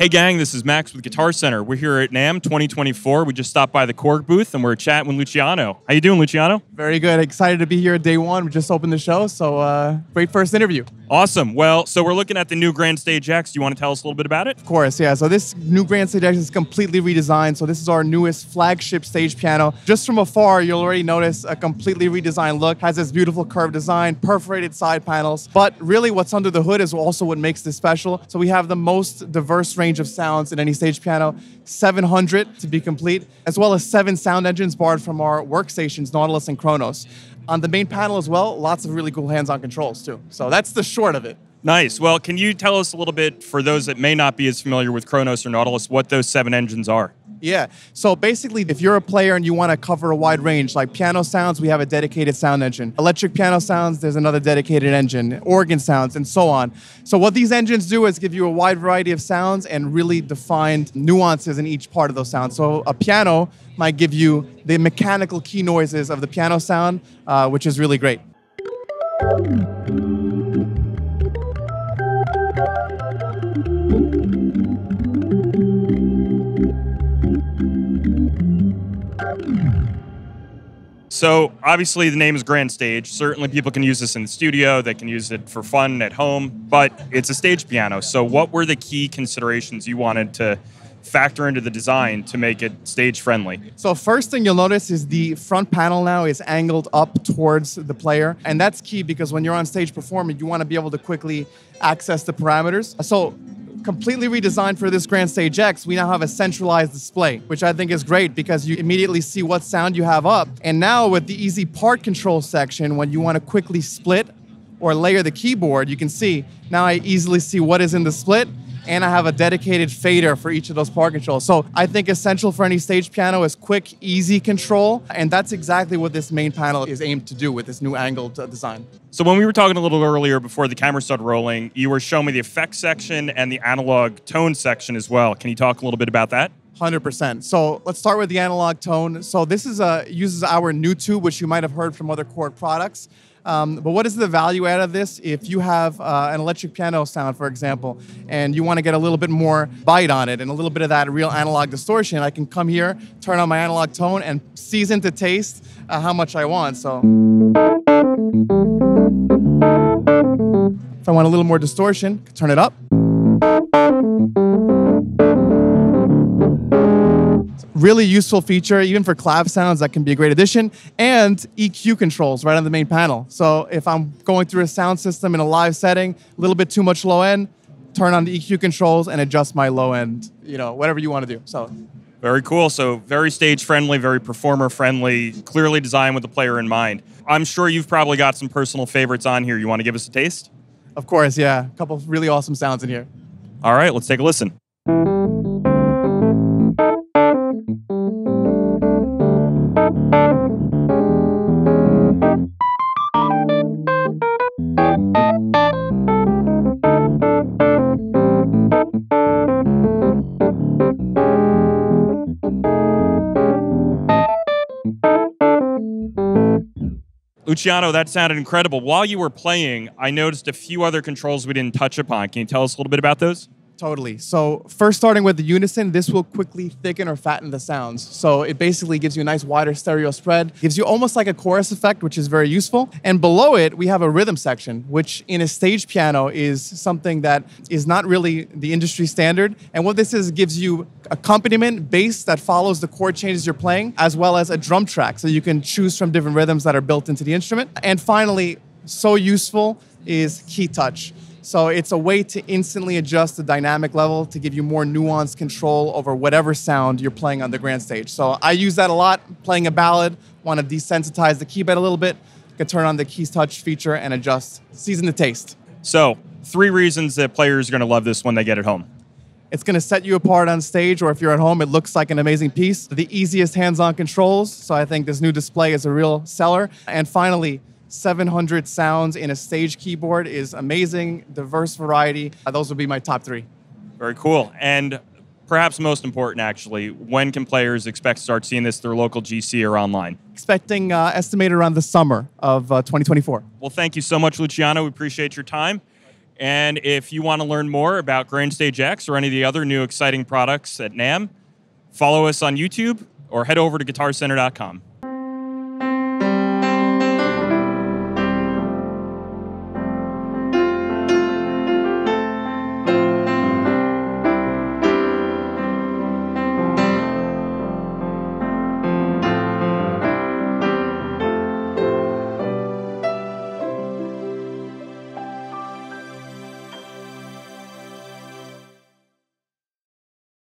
Hey gang, this is Max with Guitar Center. We're here at NAMM 2024. We just stopped by the Korg booth and we're chatting with Luciano. How you doing, Luciano? Very good. Excited to be here at day one. We just opened the show, so great first interview. Awesome. Well, so we're looking at the new Grandstage X. Do you want to tell us a little bit about it? Of course, yeah. So this new Grandstage X is completely redesigned. So this is our newest flagship stage piano. Just from afar, you'll already notice a completely redesigned look. Has this beautiful curved design, perforated side panels. But really what's under the hood is also what makes this special. So we have the most diverse range of sounds in any stage piano, 700 to be complete, as well as 7 sound engines borrowed from our workstations, Nautilus and Kronos. On the main panel as well, lots of really cool hands-on controls too. So that's the short of it. Nice. Well, can you tell us a little bit, for those that may not be as familiar with Kronos or Nautilus, what those 7 engines are? Yeah, so basically if you're a player and you want to cover a wide range, like piano sounds, we have a dedicated sound engine. Electric piano sounds, there's another dedicated engine. Organ sounds, and so on. So what these engines do is give you a wide variety of sounds and really defined nuances in each part of those sounds. So a piano might give you the mechanical key noises of the piano sound, which is really great. So obviously the name is Grandstage. Certainly people can use this in the studio, they can use it for fun at home, but it's a stage piano. So what were the key considerations you wanted to factor into the design to make it stage friendly? So first thing you'll notice is the front panel now is angled up towards the player. And that's key because when you're on stage performing, you want to be able to quickly access the parameters. So completely redesigned for this Grandstage X, we now have a centralized display, which I think is great because you immediately see what sound you have up. And now with the easy part control section, when you want to quickly split or layer the keyboard, you can see, now I easily see what is in the split, and I have a dedicated fader for each of those part controls. So I think essential for any stage piano is quick, easy control, and that's exactly what this main panel is aimed to do with this new angled design. So when we were talking a little earlier before the camera started rolling, you were showing me the effects section and the analog tone section as well. Can you talk a little bit about that? 100%. So let's start with the analog tone. So this is uses our new tube, which you might have heard from other Korg products. But what is the value out of this? If you have an electric piano sound, for example, and you want to get a little bit more bite on it and a little bit of that real analog distortion, I can come here, turn on my analog tone, and season to taste how much I want. So if I want a little more distortion, turn it up. Really useful feature, even for clav sounds, that can be a great addition, and EQ controls right on the main panel. So if I'm going through a sound system in a live setting, a little bit too much low end, turn on the EQ controls and adjust my low end, you know, whatever you want to do. So very cool. So very stage friendly, very performer friendly, clearly designed with the player in mind. I'm sure you've probably got some personal favorites on here. You want to give us a taste? Of course, yeah. A couple of really awesome sounds in here. All right, let's take a listen. Luciano, that sounded incredible. While you were playing, I noticed a few other controls we didn't touch upon. Can you tell us a little bit about those? Totally. So first, starting with the unison, this will quickly thicken or fatten the sounds. So it basically gives you a nice wider stereo spread, gives you almost like a chorus effect, which is very useful. And below it, we have a rhythm section, which in a stage piano is something that is not really the industry standard. And what this is, gives you accompaniment bass that follows the chord changes you're playing, as well as a drum track. So you can choose from different rhythms that are built into the instrument. And finally, so useful is key touch. So it's a way to instantly adjust the dynamic level to give you more nuanced control over whatever sound you're playing on the Grandstage. So I use that a lot playing a ballad, want to desensitize the key bed a little bit, can turn on the key touch feature and adjust, season to taste. So 3 reasons that players are going to love this when they get it home. It's going to set you apart on stage, or if you're at home, it looks like an amazing piece. The easiest hands-on controls, so I think this new display is a real seller. And finally, 700 sounds in a stage keyboard is amazing, diverse variety. Those would be my top 3. Very cool. And perhaps most important, actually, when can players expect to start seeing this through local GC or online? Expecting estimated around the summer of 2024. Well, thank you so much, Luciano. We appreciate your time. And if you want to learn more about Grandstage X or any of the other new exciting products at NAMM, follow us on YouTube or head over to guitarcenter.com.